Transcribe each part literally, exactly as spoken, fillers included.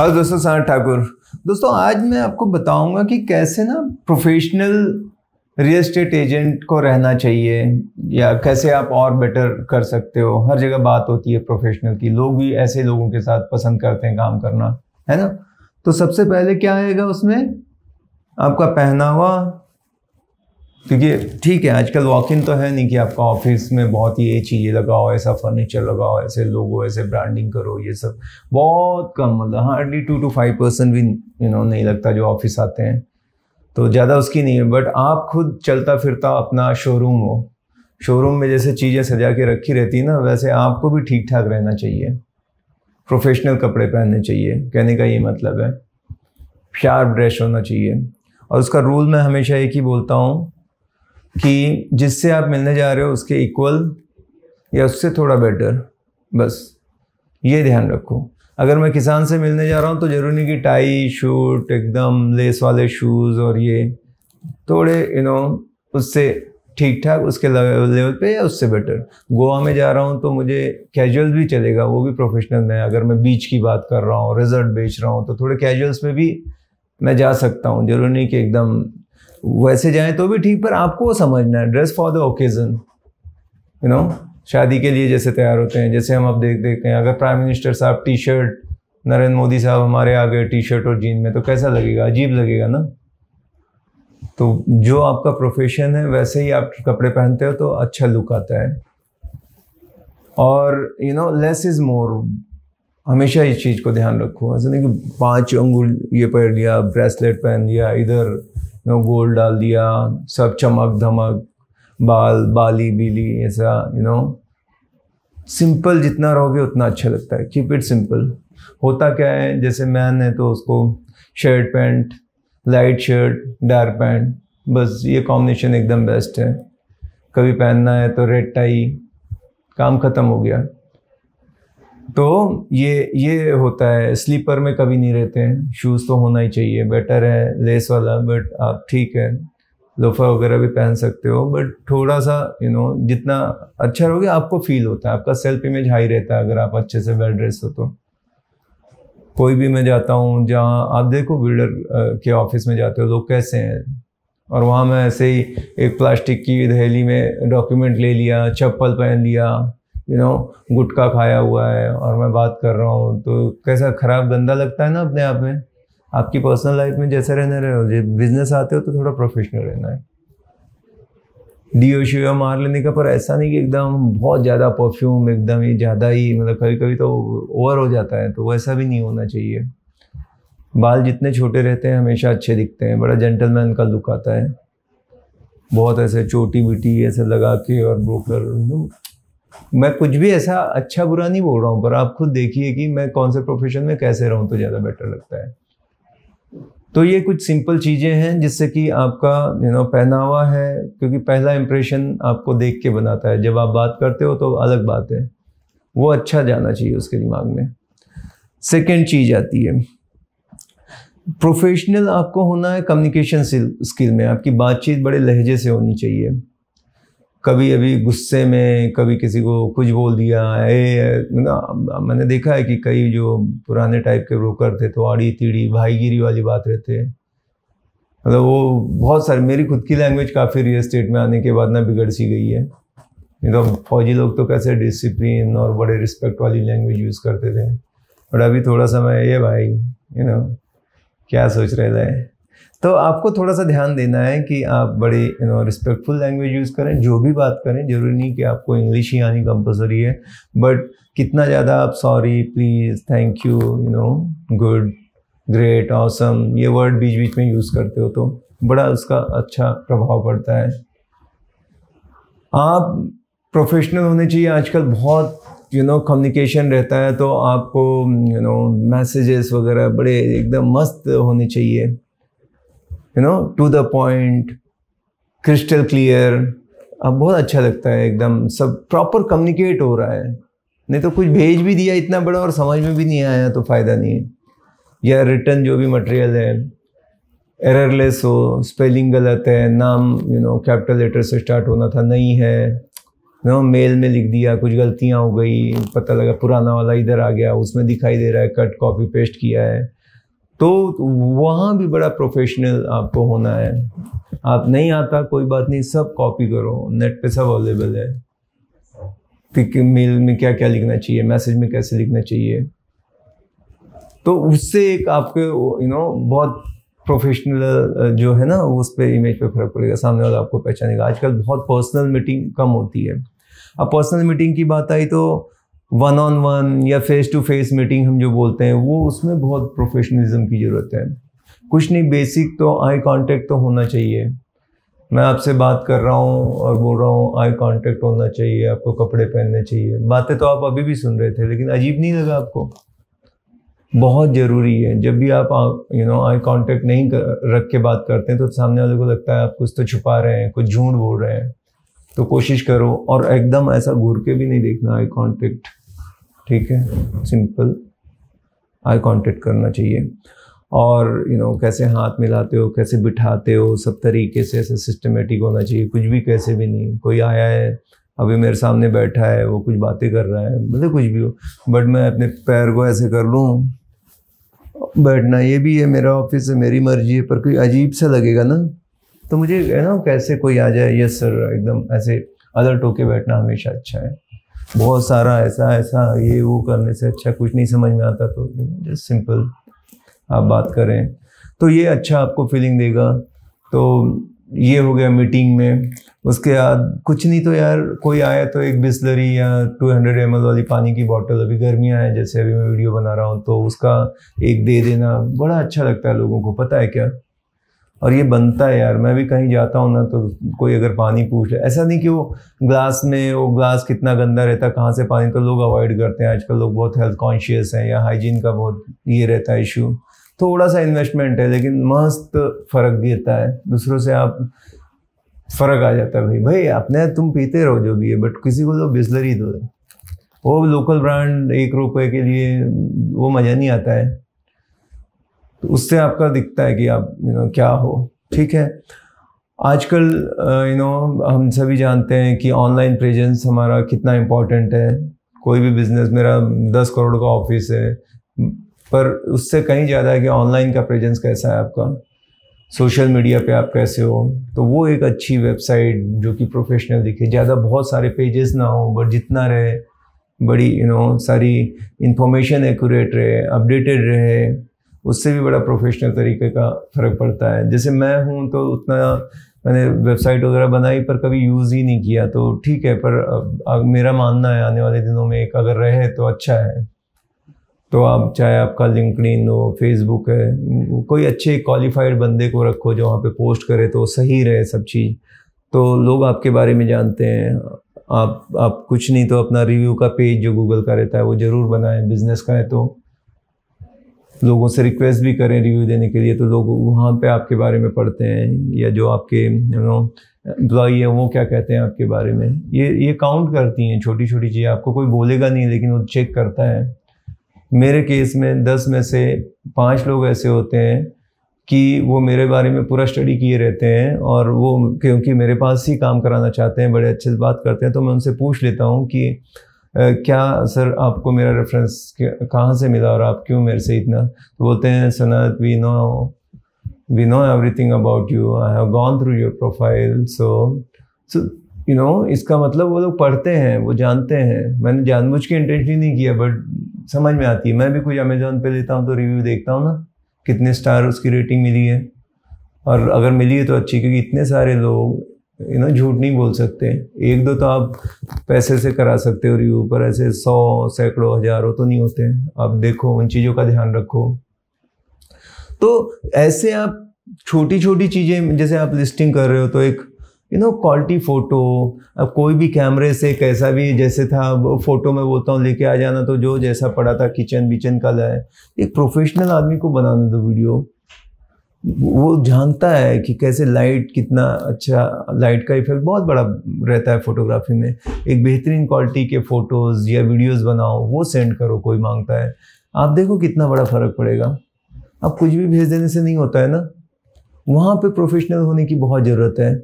Hello दोस्तों, सनत ठाकुर। दोस्तों आज मैं आपको बताऊंगा कि कैसे ना प्रोफेशनल रियल एस्टेट एजेंट को रहना चाहिए या कैसे आप और बेटर कर सकते हो। हर जगह बात होती है प्रोफेशनल की, लोग भी ऐसे लोगों के साथ पसंद करते हैं काम करना, है ना। तो सबसे पहले क्या आएगा उसमें आपका पहनावा, क्योंकि ठीक है आजकल वॉक इन तो है नहीं कि आपका ऑफिस में बहुत ही ये चीज़ें लगाओ, ऐसा फर्नीचर लगाओ, ऐसे लोगो, ऐसे ब्रांडिंग करो, ये सब बहुत कम, मतलब hardly two two five percent भी यू नो नहीं लगता जो ऑफिस आते हैं, तो ज़्यादा उसकी नहीं है। बट आप खुद चलता फिरता अपना शोरूम हो, शोरूम में जैसे चीज़ें सजा के रखी रहती है ना, वैसे आपको भी ठीक ठाक रहना चाहिए, प्रोफेशनल कपड़े पहनने चाहिए, कहने का ये मतलब है। शार्प ड्रेस होना चाहिए। और उसका रूल मैं हमेशा एक ही बोलता हूँ कि जिससे आप मिलने जा रहे हो उसके इक्वल या उससे थोड़ा बेटर, बस ये ध्यान रखो। अगर मैं किसान से मिलने जा रहा हूँ तो ज़रूरी नहीं कि टाई शूट, एकदम लेस वाले शूज़, और ये थोड़े यू नो उससे ठीक ठाक, उसके लेवल पे या उससे बेटर। गोवा में जा रहा हूँ तो मुझे कैजुअल भी चलेगा, वो भी प्रोफेशनल में। अगर मैं बीच की बात कर रहा हूँ, रिजॉर्ट बेच रहा हूँ, तो थोड़े कैजुअल्स में भी मैं जा सकता हूँ। ज़रूरी नहीं कि एकदम वैसे जाएं तो भी ठीक, पर आपको समझना है dress for the occasion, you know शादी के लिए जैसे तैयार होते हैं, जैसे हम अब देख देखते हैं। अगर प्राइम मिनिस्टर साहब टी शर्ट, नरेंद्र मोदी साहब हमारे आ गए टी शर्ट और जीन में, तो कैसा लगेगा? अजीब लगेगा ना। तो जो आपका प्रोफेशन है वैसे ही आप कपड़े पहनते हो तो अच्छा लुक आता है। और you know less is more, हमेशा इस चीज़ को ध्यान रखो। ऐसा नहीं कि पाँच अंगुल ये पहन लिया, ब्रेसलेट पहन लिया, इधर नो गोल्ड डाल दिया, सब चमक धमक, बाल बाली बीली, ऐसा यू नो सिंपल जितना रहोगे उतना अच्छा लगता है। Keep it simple. होता क्या है, जैसे मैन है तो उसको shirt pant, light shirt, dark pant, बस ये कॉम्बिनेशन एकदम बेस्ट है। कभी पहनना है तो रेड टाई, काम ख़त्म हो गया। तो ये ये होता है। स्लीपर में कभी नहीं रहते हैं, शूज़ तो होना ही चाहिए, बेटर है लेस वाला, बट आप ठीक है लोफा वगैरह भी पहन सकते हो, बट थोड़ा सा यू नो जितना अच्छा रहोगे आपको फील होता है, आपका सेल्फ इमेज हाई रहता है अगर आप अच्छे से वेल ड्रेस हो तो। कोई भी मैं जाता हूँ जहाँ आप देखो बिल्डर के ऑफिस में जाते हो लोग कैसे हैं, और वहाँ मैं ऐसे ही एक प्लास्टिक की थैली में डॉक्यूमेंट ले लिया, चप्पल पहन लिया, यू नो गुटखा खाया हुआ है और मैं बात कर रहा हूँ, तो कैसा ख़राब गंदा लगता है ना अपने आप में। आपकी पर्सनल लाइफ में जैसे रहने रहे हो, जब बिजनेस आते हो तो थोड़ा प्रोफेशनल रहना है। डीओ शीओ मार लेने का, पर ऐसा नहीं कि एकदम बहुत ज़्यादा परफ्यूम, एकदम ही ज़्यादा ही, मतलब कभी कभी तो ओवर हो जाता है, तो वैसा भी नहीं होना चाहिए। बाल जितने छोटे रहते हैं हमेशा अच्छे दिखते हैं, बड़ा जेंटलमैन का लुक आता है। बहुत ऐसे चोटी बिटी ऐसे लगा के और ब्रोकर, मैं कुछ भी ऐसा अच्छा बुरा नहीं बोल रहा हूँ, पर आप खुद देखिए कि मैं कौन से प्रोफेशन में कैसे रहूँ तो ज़्यादा बेटर लगता है। तो ये कुछ सिंपल चीज़ें हैं जिससे कि आपका यू नो पहनावा है, क्योंकि पहला इंप्रेशन आपको देख के बनाता है। जब आप बात करते हो तो अलग बात है, वो अच्छा जाना चाहिए उसके दिमाग में। सेकेंड चीज़ आती है, प्रोफेशनल आपको होना है कम्युनिकेशन स्किल में। आपकी बातचीत बड़े लहजे से होनी चाहिए। कभी अभी गुस्से में कभी किसी को कुछ बोल दिया, ए मतलब मैंने देखा है कि कई जो पुराने टाइप के ब्रोकर थे तो आड़ी तिड़ी भाईगिरी वाली बात रहते, मतलब वो बहुत सारे। मेरी खुद की लैंग्वेज काफ़ी रियल एस्टेट में आने के बाद ना बिगड़ सी गई है। तो फौजी लोग तो कैसे डिसिप्लिन और बड़े रिस्पेक्ट वाली लैंग्वेज यूज़ करते थे, और अभी थोड़ा सा मैं ये भाई यू नो क्या सोच रहे थे। तो आपको थोड़ा सा ध्यान देना है कि आप बड़े you know respectful language use करें जो भी बात करें। जरूरी नहीं कि आपको इंग्लिश ही आनी कंपलसरी है, बट कितना ज़्यादा आप sorry, please, thank you, you know good, great, awesome, ये वर्ड बीच बीच में यूज़ करते हो तो बड़ा उसका अच्छा प्रभाव पड़ता है। आप प्रोफेशनल होने चाहिए। आजकल बहुत यू नो कम्युनिकेशन रहता है, तो आपको यू नो मैसेजेस वगैरह बड़े एकदम मस्त होने चाहिए, you know to the point, crystal clear. अब बहुत अच्छा लगता है एकदम, सब प्रॉपर कम्युनिकेट हो रहा है। नहीं तो कुछ भेज भी दिया इतना बड़ा और समझ में भी नहीं आया तो फ़ायदा नहीं है। या रिटर्न जो भी मटेरियल है एररलेस हो, स्पेलिंग गलत है, नाम यू नो कैपिटल लेटर से स्टार्ट होना था नहीं है, ना मेल में लिख दिया, कुछ गलतियाँ हो गई, पता लगा पुराना वाला इधर आ गया, उसमें दिखाई दे रहा है कट कॉपी पेस्ट किया है, तो वहाँ भी बड़ा प्रोफेशनल आपको होना है। आप नहीं आता कोई बात नहीं, सब कॉपी करो, नेट पे सब अवेलेबल है कि मेल में क्या क्या लिखना चाहिए, मैसेज में कैसे लिखना चाहिए, तो उससे एक आपके यू नो बहुत प्रोफेशनल जो है ना उस पर इमेज पे फर्क पड़ेगा, सामने वाला आपको पहचानेगा। आजकल बहुत पर्सनल मीटिंग कम होती है। अब पर्सनल मीटिंग की बात आई तो वन ऑन वन या फेस टू फेस मीटिंग हम जो बोलते हैं वो, उसमें बहुत प्रोफेशनलिज्म की ज़रूरत है। कुछ नहीं, बेसिक तो आई कांटेक्ट तो होना चाहिए। मैं आपसे बात कर रहा हूँ और बोल रहा हूँ, आई कांटेक्ट होना चाहिए, आपको कपड़े पहनने चाहिए। बातें तो आप अभी भी सुन रहे थे, लेकिन अजीब नहीं लगा आपको? बहुत ज़रूरी है। जब भी आप यू नो आई कांटेक्ट नहीं कर, रख के बात करते हैं तो सामने वाले को लगता है आप कुछ तो छुपा रहे हैं, कुछ झूठ बोल रहे हैं। तो कोशिश करो, और एकदम ऐसा घूर के भी नहीं देखना, आई कांटेक्ट, ठीक है, सिंपल आई कांटेक्ट करना चाहिए। और यू नो कैसे हाथ मिलाते हो, कैसे बिठाते हो, सब तरीके से ऐसा सिस्टमेटिक होना चाहिए। कुछ भी कैसे भी नहीं, कोई आया है अभी मेरे सामने बैठा है, वो कुछ बातें कर रहा है, मतलब कुछ भी हो, बट मैं अपने पैर को ऐसे कर लूँ, बैठना ये भी है, मेरा ऑफिस है, मेरी मर्जी है, पर कोई अजीब सा लगेगा ना। तो मुझे है ना, कैसे कोई आ जाए, यस सर, एकदम ऐसे अलर्ट होके बैठना हमेशा अच्छा है। बहुत सारा ऐसा ऐसा ये वो करने से अच्छा, कुछ नहीं समझ में आता तो जस्ट सिंपल आप बात करें, तो ये अच्छा आपको फीलिंग देगा। तो ये हो गया मीटिंग में। उसके बाद कुछ नहीं तो यार, कोई आया तो एक बिस्लरी या दो सौ एम एल वाली पानी की बोतल, अभी गर्मियाँ हैं जैसे अभी मैं वीडियो बना रहा हूँ, तो उसका एक दे देना बड़ा अच्छा लगता है लोगों को, पता है क्या। और ये बनता है यार, मैं भी कहीं जाता हूँ ना तो कोई अगर पानी पूछ ले, ऐसा नहीं कि वो ग्लास में, वो ग्लास कितना गंदा रहता, कहाँ से पानी, तो लोग अवॉइड करते हैं। आजकल लोग बहुत हेल्थ कॉन्शियस हैं, या हाइजीन का बहुत ये रहता है इशू। थोड़ा सा इन्वेस्टमेंट है लेकिन मस्त फ़र्क देता है, दूसरों से आप फ़र्क आ जाता है। भाई भाई अपने तुम पीते रहो जो भी है, बट किसी को तो बिस्लरी दो, वो लोकल ब्रांड एक रुपए के लिए, वो मज़ा नहीं आता है। तो उससे आपका दिखता है कि आप यू नो क्या हो, ठीक है। आजकल यू नो हम सभी जानते हैं कि ऑनलाइन प्रेजेंस हमारा कितना इम्पोर्टेंट है। कोई भी बिजनेस, मेरा दस करोड़ का ऑफिस है, पर उससे कहीं ज़्यादा है कि ऑनलाइन का प्रेजेंस कैसा है आपका, सोशल मीडिया पे आप कैसे हो। तो वो एक अच्छी वेबसाइट जो कि प्रोफेशनल दिखे, ज़्यादा बहुत सारे पेजेस ना हो, बट जितना रहे बड़ी यू नो सारी इंफॉर्मेशन एक्यूरेट रहे, अपडेटेड रहे, उससे भी बड़ा प्रोफेशनल तरीके का फ़र्क पड़ता है। जैसे मैं हूँ तो उतना मैंने वेबसाइट वगैरह बनाई पर कभी यूज़ ही नहीं किया, तो ठीक है, पर अब, अब मेरा मानना है आने वाले दिनों में एक अगर रहे तो अच्छा है। तो आप चाहे आपका लिंक्डइन हो, फेसबुक है, कोई अच्छे क्वालिफाइड बंदे को रखो जो वहाँ पे पोस्ट करे तो सही रहे सब चीज़, तो लोग आपके बारे में जानते हैं। आप आप कुछ नहीं तो अपना रिव्यू का पेज जो गूगल का रहता है वो ज़रूर बनाएं, बिजनेस का है तो लोगों से रिक्वेस्ट भी करें रिव्यू देने के लिए, तो लोग वहाँ पे आपके बारे में पढ़ते हैं, या जो आपके यू नो एम्प्लॉई है वो क्या कहते हैं आपके बारे में, ये ये काउंट करती हैं छोटी छोटी चीज़ें। आपको कोई बोलेगा नहीं लेकिन वो चेक करता है। मेरे केस में दस में से पाँच लोग ऐसे होते हैं कि वो मेरे बारे में पूरा स्टडी किए रहते हैं, और वो क्योंकि मेरे पास ही काम कराना चाहते हैं, बड़े अच्छे से बात करते हैं, तो मैं उनसे पूछ लेता हूँ कि आ, क्या सर आपको मेरा रेफरेंस कहाँ से मिला और आप क्यों मेरे से इतना, तो बोलते हैं Sanat we know we know everything about you, I have gone through your profile, so so you know इसका मतलब वो लोग पढ़ते हैं, वो जानते हैं, मैंने जानबूझ के इंटेंशनली नहीं किया, बट समझ में आती है। मैं भी कुछ अमेजोन पे लेता हूँ तो रिव्यू देखता हूँ ना कितने स्टार उसकी रेटिंग मिली है, और अगर मिली है तो अच्छी, क्योंकि इतने सारे लोग यू नो झूठ नहीं बोल सकते। एक दो तो आप पैसे से करा सकते हो रिव्यू, पर ऐसे सौ सैकड़ों हजारों तो नहीं होते। आप देखो, उन चीज़ों का ध्यान रखो। तो ऐसे आप छोटी छोटी चीज़ें, जैसे आप लिस्टिंग कर रहे हो तो एक यू नो क्वालिटी फ़ोटो, अब कोई भी कैमरे से कैसा भी जैसे था फ़ोटो में बोलता हूँ लेके आ जाना, तो जो जैसा पड़ा था, किचन बिचन का लाए। एक प्रोफेशनल आदमी को बनाने दो वीडियो, वो जानता है कि कैसे लाइट, कितना अच्छा लाइट का इफेक्ट बहुत बड़ा रहता है फोटोग्राफी में। एक बेहतरीन क्वालिटी के फ़ोटोज़ या वीडियोज़ बनाओ, वो सेंड करो, कोई मांगता है, आप देखो कितना बड़ा फ़र्क पड़ेगा। आप कुछ भी भेज देने से नहीं होता है ना, वहाँ पर प्रोफेशनल होने की बहुत ज़रूरत है।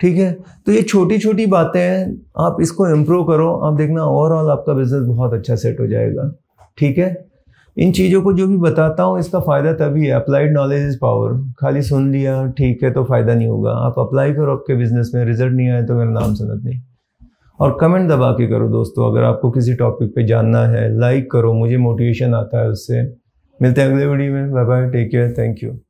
ठीक है। तो ये छोटी छोटी बातें हैं, आप इसको इम्प्रूव करो, आप देखना ओवरऑल आपका बिजनेस बहुत अच्छा सेट हो जाएगा। ठीक है, इन चीज़ों को जो भी बताता हूँ इसका फ़ायदा तभी है, अप्लाइड नॉलेज इज़ पावर। खाली सुन लिया ठीक है तो फ़ायदा नहीं होगा, आप अप्लाई करो, आपके बिजनेस में रिजल्ट नहीं आए तो मेरा नाम सनत नहीं। और कमेंट दबा के करो दोस्तों, अगर आपको किसी टॉपिक पे जानना है। लाइक करो, मुझे मोटिवेशन आता है उससे। मिलते हैं अगले वीडियो में, bye bye, take care, thank you.